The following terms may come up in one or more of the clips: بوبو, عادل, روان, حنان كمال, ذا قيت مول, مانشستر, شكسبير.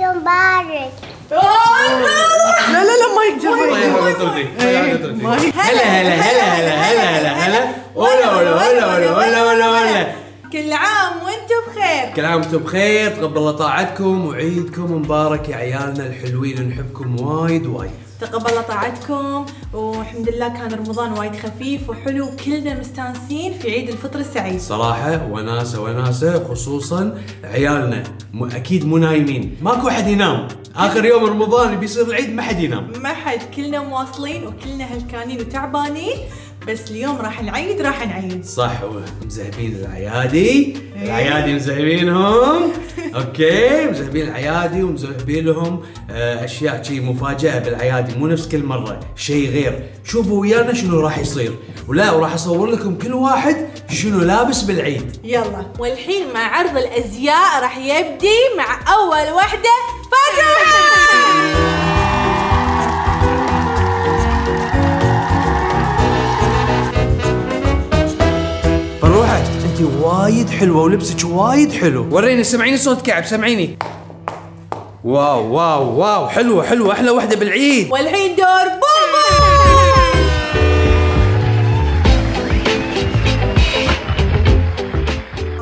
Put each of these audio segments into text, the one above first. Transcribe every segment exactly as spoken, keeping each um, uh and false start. عيد مبارك. لا لا لا مايك جاب مايك. هلا هلا هلا هلا هلا هلا هلا هلا هلا هلا. كل عام وانتم بخير. كل عام وانتم بخير، تقبل الله طاعتكم وعيدكم مبارك يا عيالنا الحلوين، نحبكم وايد وايد. تقبل الله طاعتكم، والحمد لله كان رمضان وايد خفيف وحلو وكلنا مستانسين في عيد الفطر السعيد. صراحة وناسة وناسة، خصوصا عيالنا م... أكيد مو نايمين، ماكو أحد ينام، آخر يوم رمضان بيصير العيد ما حد ينام. ما حد، كلنا مواصلين وكلنا هلكانين وتعبانين، بس اليوم راح نعيد راح نعيد. صح، ومزهبين العيادي، العيادي مزهبينهم. اوكي، مزهبين العيادي ومزهبين لهم اشياء شي مفاجاه بالعيادي، مو نفس كل مره، شيء غير. شوفوا ويانا شنو راح يصير، ولا وراح اصور لكم كل واحد شنو لابس بالعيد. يلا، والحين مع عرض الازياء راح يبدي مع اول وحده فاطمه. وايد حلوه ولبسك وايد حلو، وريني، سمعيني صوت كعب، سمعيني. واو واو واو، حلوه حلوه، احلى وحده بالعيد. والحين دور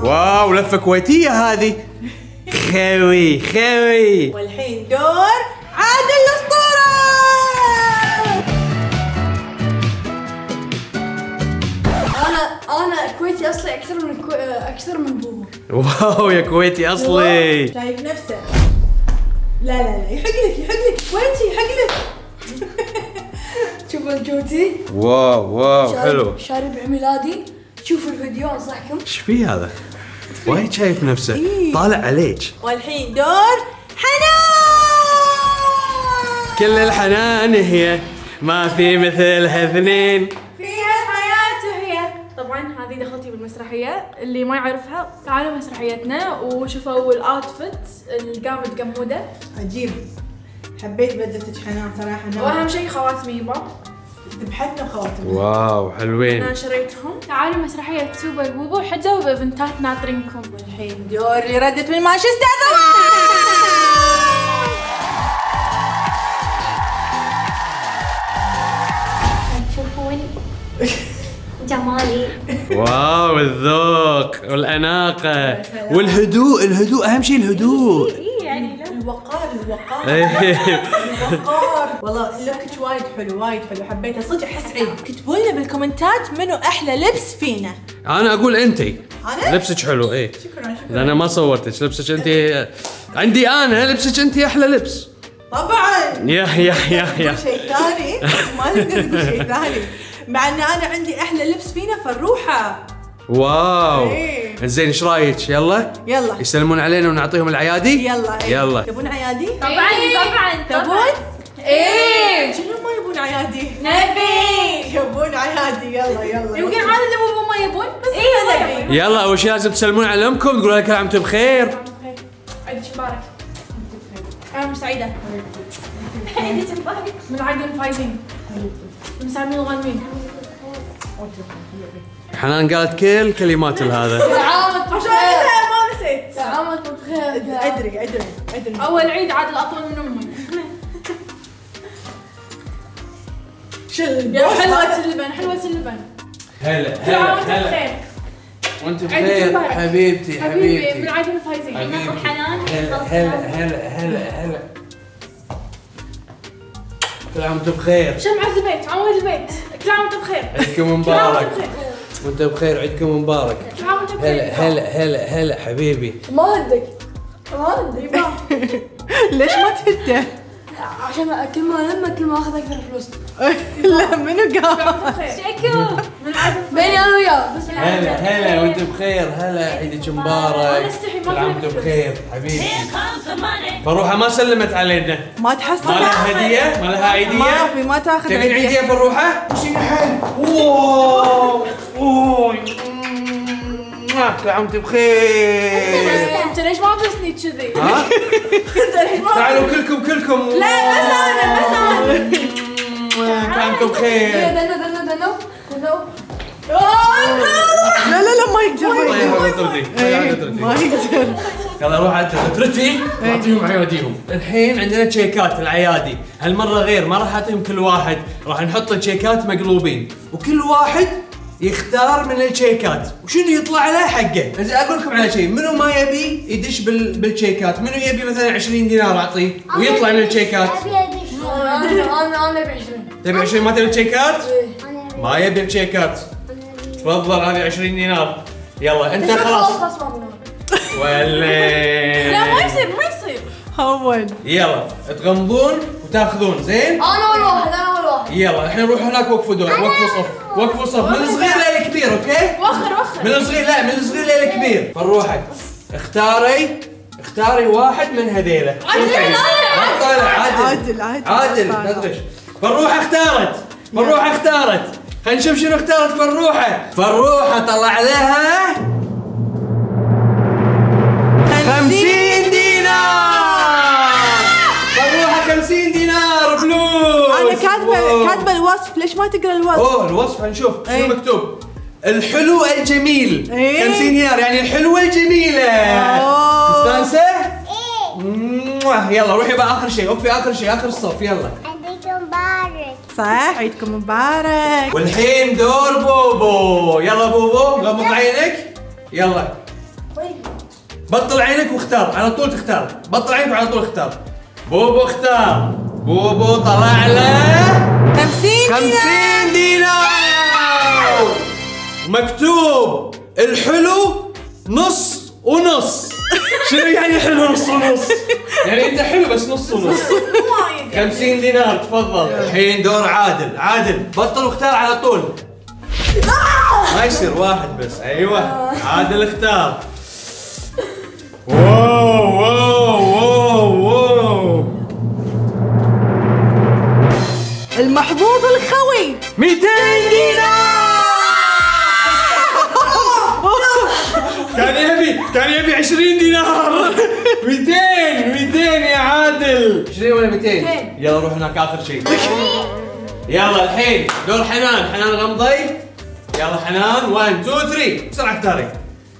بوبو. واو، لفه كويتيه هذه، خوي خوي. والحين دور عادل الاسطوره. أنا كويتي أصلي أكثر من كو... أكثر من بوبو. واو يا كويتي أصلي. شايف نفسه؟ لا لا لا، يحق لك يحق لك كويتي، يحق لك. شوفوا الجوتي. واو واو حلو. شارب عميلادي، شوفوا الفيديو أنصحكم. إيش في هذا؟ وايد شايف نفسه، إيه؟ طالع عليك. والحين دور حنان. كل الحنان هي ما في مثلها اثنين. هذه دخلتي بالمسرحيه، اللي ما يعرفها تعالوا مسرحيتنا وشوفوا الاوتفيت الجامد جموده عجيب. حبيت بدلتك حنان صراحه، واهم شيء خواتمي يبا، ذبحتنا خواتم. واو حلوين، انا شريتهم. تعالوا مسرحيه سوبر بوبو، حجوا بايفنتات ناطرينكم. الحين دور اللي ردت من مانشستر. جمالي. واو الذوق والاناقه والهدوء، الهدوء اهم شيء، الهدوء يعني الوقار الوقار الوقار. والله لوكك وايد حلو وايد حلو، حبيته صدق. احس عيد. اكتبوا لنا بالكومنتات منو احلى لبس فينا. انا اقول انتي، انا لبسك حلو. اي شكرا شكرا، لان ما صورتك، لبسك انتي. عندي انا لبسك انتي احلى لبس طبعا. يا يا يا يا شيء ثاني ما نقدر نقول شيء ثاني، مع ان انا عندي احلى لبس فينا فالروحه. واو ايه. زين ايش رايك؟ يلا يلا يسلمون علينا ونعطيهم العيادي. يلا ايه. يلا تبون عيادي؟ طبعا ايه. طبعا تبون؟ ايه شنو ما يبون عيادي؟ نبي يبون عيادي. يلا يلا يمكن عادل ابوهم ما يبون بس ايه نبي. يلا اول شيء لازم تسلمون على امكم، تقولوا لها كل عام وانتم بخير. عيدك مبارك. انا مش سعيده. عيدك مبارك. من عيدين فايزين. مسامين وغانمين. حنان قالت كل كلمات لهذا. تعاملت بخير، ما نسيت. تعاملت بخير. ادري ادري ادري. اول عيد عادل اطول من امي. شل حلوة اللبن، حلوة اللبن. هلا هلا هلا. وانت بخير حبيبتي حبيبتي. من عيدين فايزين. حنان هلا هلا هلا هلا. كل عام وانت بخير. شمعة البيت، عمود البيت، كل عام وانت بخير. عيدكم مبارك. وانت بخير، عيدكم مبارك. كل عام وانت بخير. هلا هلا هلا هلا حبيبي. ما ودك ما ودك ليش ما تهده؟ عشان كل ما لما كل ما اخذ اكثر فلوس. لا منو قال؟ شكو بيني انا وياه بس. هلا هلا وانت بخير، هلا عيدك مبارك. كل عام وانت بخير حبيبي. فروحه ما سلمت علينا. ما تحصل ما لها هديه؟ ما لها عيديه؟ ما في، ما تاخذ عيديه. تبين عيديه فروحه؟ شنو حل؟ واو اوه كل عام وانت بخير. انت ليش ما لبسني كذي؟ ها؟ تعالوا كلكم كلكم. لا بس انا بس انا. كل عام وانتم بخير. دنو دنو دنو دنو. لا لا لا ما يقدر ما يقدر ما يقدر. يلا روح على فترتي واعطيهم عياديهم. الحين عندنا تشيكات العيادي، هالمره غير، ما راح اعطيهم كل واحد، راح نحط التشيكات مقلوبين وكل واحد يختار من التشيكات وشنو يطلع له حقه. زين اقول لكم على شيء، منو ما يبي يدش بال... بالتشيكات، منو يبي مثلا عشرين دينار اعطيه ويطلع من التشيكات. انا انا انا ابي عشرين. تبي عشرين؟ ما تبي تشيكات؟ ما يبي تشيكات. تفضل هذه عشرين دينار. يلا انت خلاص. ولا لا ما يصير ما يصير. هون يلا تغمضون وتاخذون. زين انا اول واحد انا اول واحد. يلا الحين روحوا هناك وقفوا دور، وقفوا صف، وقفوا صف من الصغير للكبير. اوكي وخر وخر من الصغير، لا من الصغير للكبير. فروحي اختاري اختاري واحد من هذيله. عادل عادل عادل عادل عادل فروحه اختارت. فروحه اختارت خلينا نشوف شنو اختارت فروحه. فروحه طلع عليها خمسين دينار. فروحه خمسين دينار فلوس. انا كاتبه كاتبه الوصف، ليش ما تقرا الوصف؟ اوه الوصف هنشوف شنو مكتوب. الحلو الجميل خمسين دينار، يعني الحلوه الجميله. مستانسه؟ ايه. يلا روحي بقى اخر شيء، وقفي اخر شيء اخر الصف. يلا عيدكم مبارك. صح عيدكم مبارك. والحين دور بوبو. يلا بوبو غمض عينك. يلا بطل عينك واختار على طول، تختار بطل عينك وعلى طول اختار. بوبو اختار. بوبو طلع له خمسين دينار مكتوب الحلو نص ونص. شنو يعني حلو نص ونص؟ يعني انت حلو بس نص ونص. خمسين دينار تفضل. الحين دور عادل. عادل بطل واختار على طول. ما يصير واحد بس. ايوه عادل اختار. واو واو واو واو المحظوظ الخوي مئتين دينار. كان يبي كان يبي عشرين دينار. مئتين مئتين يا عادل. عشرين ولا مئتين؟ يلا روح هناك اخر شيء. يلا الحين دور حنان. حنان غمضي. يلا حنان واحد اثنين ثلاثة بسرعه اختاري.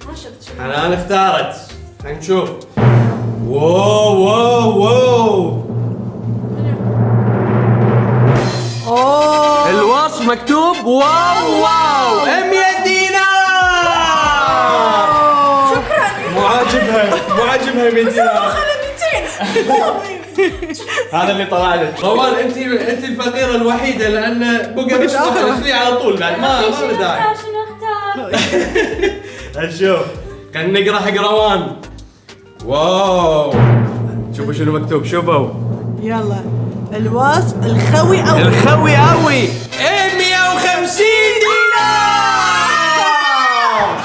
ما شفت شيء. حنان اختارت. خلينا نشوف. واو واو واو اوه الوصف مكتوب واو واو مئة دينار. شكرا. مو عاجبها مو عاجبها مئة دينار. هذا اللي طلع لك. روان انت انت الفقيره الوحيده لان بقى مش تخلصي على طول بعد. ما ما له داعي. شنو اختار؟ نشوف خلينا نقرا حق روان. واو شوفوا شنو مكتوب. شوفوا يلا الوصف الخوي قوي. الخوي قوي مئة وخمسين دينار.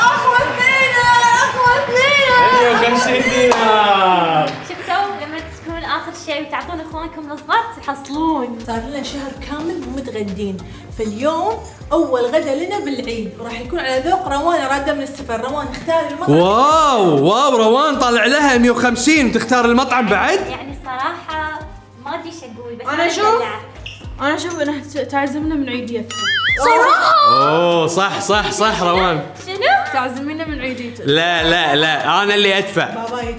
اقوى اثنين اقوى اثنين مئة وخمسين دينار. شفتوا لما تكون اخر شيء وتعطون اخوانكم الصغار تحصلون. صار لنا شهر كامل متغدين، فاليوم اول غدا لنا بالعيد وراح يكون على ذوق روان راده من السفر. روان اختاري المطعم. واو واو روان طالع لها مئة وخمسين تختار المطعم بعد. يعني صراحه ما ادري ايش اقول بس انا اشوف انا اشوف انها تعزمنا من عيديتها صراحه. اوه صح صح صح روان. شنو؟ تعزمينا من عيديتها. لا لا لا انا اللي ادفع.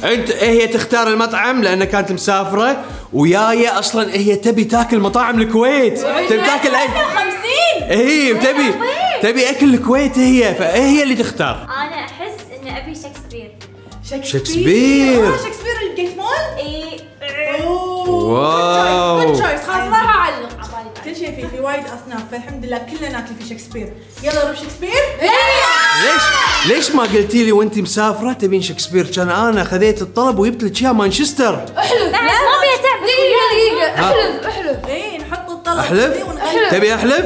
انت هي تختار المطعم لان كانت مسافره ويايا اصلا. هي تبي تاكل مطاعم الكويت، تبي تاكل اي هي تبي تبي اكل الكويت هي، فهي اللي تختار. انا احس اني ابي شكسبير. شكسبير شكسبير شكسبير القيت مول. اي واو جود تشويس. خلاص ما راح اعلق. كل شيء فيه في وايد اصناف فالحمد لله كلنا ناكل في شكسبير. يلا نروح شكسبير. ليش ليش ما قلتي لي وانت مسافره تبين شكسبير؟ كان انا خذيت الطلب وجبت لك اياه مانشستر. احلف لا ما بيها تعب. دقيقه دقيقه احلف احلف. اي نحط الطلب. احلف تبي احلف؟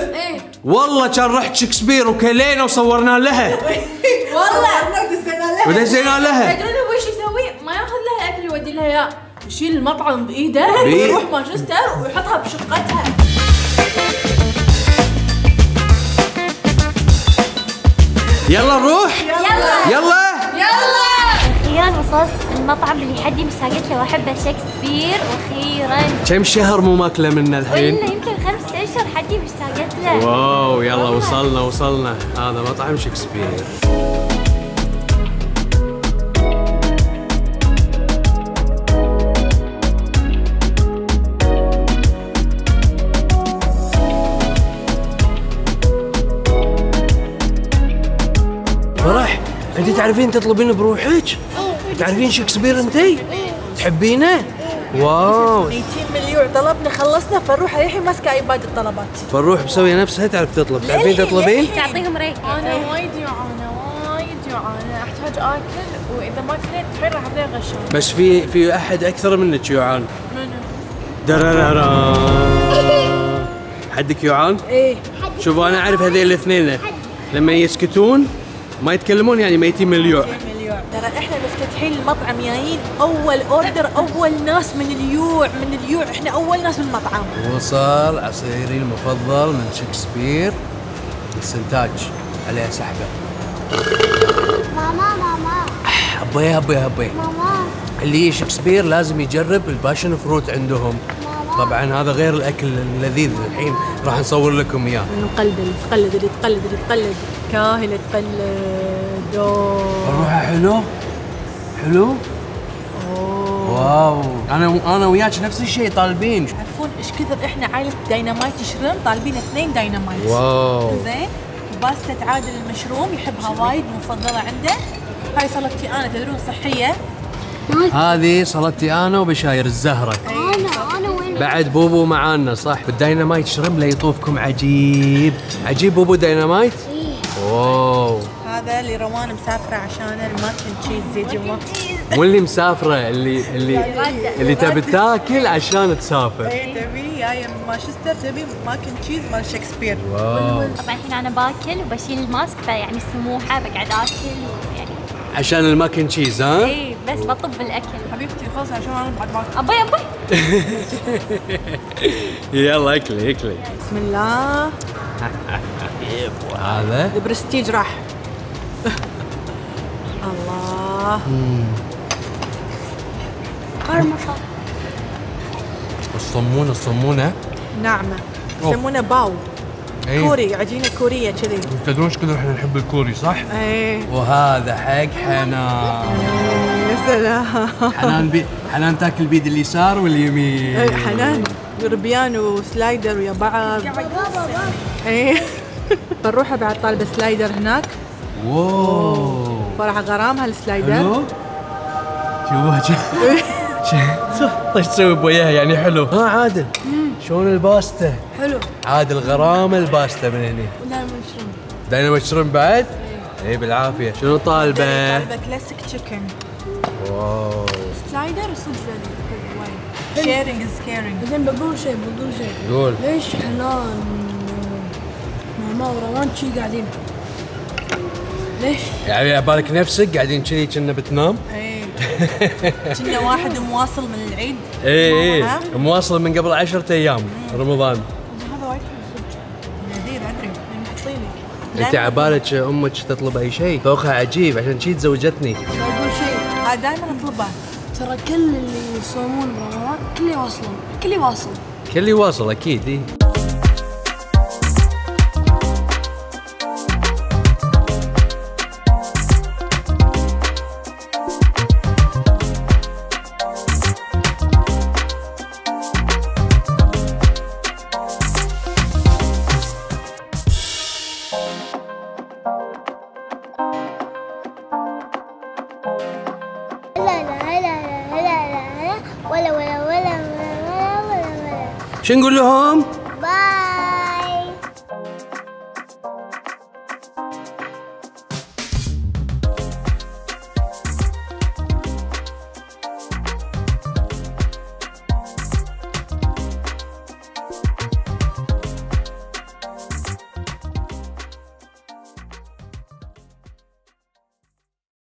والله كان رحت شكسبير وكلينا وصورنا لها. والله ودزينا لها ودزينا لها. تدرون هو ايش يسوي؟ ما ياخذ لها الاكل يودي لها اياه، يشيل المطعم بايده ويروح مانشستر ويحطها بشقتها. يلا نروح. يلا يلا يلا. اخيرا وصلت المطعم اللي حدي مش ساقط له واحبه شكسبير. واخيرا كم شهر مو ماكله منه الحين؟ يمكن خمس اشهر حدي مش ساقط له. واو يلا وصلنا وصلنا. هذا مطعم شكسبير. تعرفين تطلبين بروحك؟ تعرفين شكسبير انتي؟ تحبينه؟ واو مئتين مليون طلبنا خلصنا. فنروح الحين ماسكه ايباد الطلبات، فنروح مسويه نفسها تعرف تطلب. تعرفين تطلبين؟ تعطيهم ريحه. انا وايد جوعانه وايد جوعانه، احتاج اكل، واذا ما كلت الحين راح ابدا غشام. بس في في احد اكثر منك جوعان. منو؟ حدك جوعان؟ ايه. شوف انا اعرف هذيل الاثنين لما يسكتون ما يتكلمون يعني ميتين من اليوع. ترى احنا مفتتحين المطعم جايين اول اوردر، اول ناس من اليوع من اليوع احنا اول ناس من المطعم. وصل عصيري المفضل من شكسبير السنتاج عليها سحبه. ماما ماما ابي ابي ابي ماما اللي شكسبير لازم يجرب الباشن فروت عندهم. طبعا هذا غير الاكل اللذيذ الحين راح نصور لكم اياه. نقلد نقلد اللي تقلد اللي تقلد كاهل تقلد. روحه حلو حلو. أوه. واو انا انا وياك نفس الشيء طالبين. تعرفون ايش كثر احنا عائله داينامايت شرم طالبين اثنين داينامايت. واو زين. باستة عادل المشروم يحبها وايد مفضله عنده. هاي سلطتي انا تدرون صحيه. هذه سلطتي انا وبشاير الزهره. انا انا بعد بوبو معانا صح. الدينامايت شرب لي يطوفكم عجيب عجيب. بوبو دينامايت إيه. واو هذا اللي روان مسافره عشان الماكن تشيز يجي ما واللي مسافره اللي اللي اللي تبي تاكل عشان تسافر. اي تبي جايه من مانشستر تبي ماكن تشيز مال شكسبير. واو طبعا الحين انا باكل وبشيل الماسك فيعني السموحه بقعد اكل ويعني عشان الماكن تشيز. ها اي بس بطب الاكل حبيبتي خلاص عشان انا بعد باكل. ابي ابي يلا اكلي اكلي بسم الله. هذا البرستيج راح. الله قرمشة. الصمونة الصمونة ناعمة يسمونها باو كوري، عجينة كورية كذي. تدرون ايش كثر احنا نحب الكوري صح؟ ايه. وهذا حق حنان. يا سلام حنان بي... حنان تاكل بيد اليسار واليمين. اي حنان ربيان وسلايدر ويا بعض. اي بنروح بعد طالبه سلايدر هناك. واو فرح غرام هالسلايدر. حلو شوفوها ايش تسوي بوياها يعني حلو. ها عادل شلون الباستا؟ حلو عادل غرام الباستا من هني. ودايناميت شرم دايناميت شرم بعد؟ اي بالعافيه. شنو طالبه؟ طالبه كلاسيك تشيكن. واو سلايدر صدق جميل. شيرنج از كيرنج. زين بقول شيء بقول شيء. قول. ليش حنان ماما وروان شي قاعدين؟ ليش؟ يعني عبالك نفسك قاعدين كذي كنا بتنام؟ ايه كنا واحد مواصل من العيد. ايه ايه مواصل من قبل عشرة ايام رمضان. هذا وايد حلو صدق. نادير ادري محطين لك. انت عبالك امك تطلب اي شيء؟ ذوقها عجيب عشان شي تزوجتني. دائما اطلبه. ترى كل اللي يصومون برمضان كل يواصلون كل يواصل كل يواصل اكيد. اي شو نقول لهم؟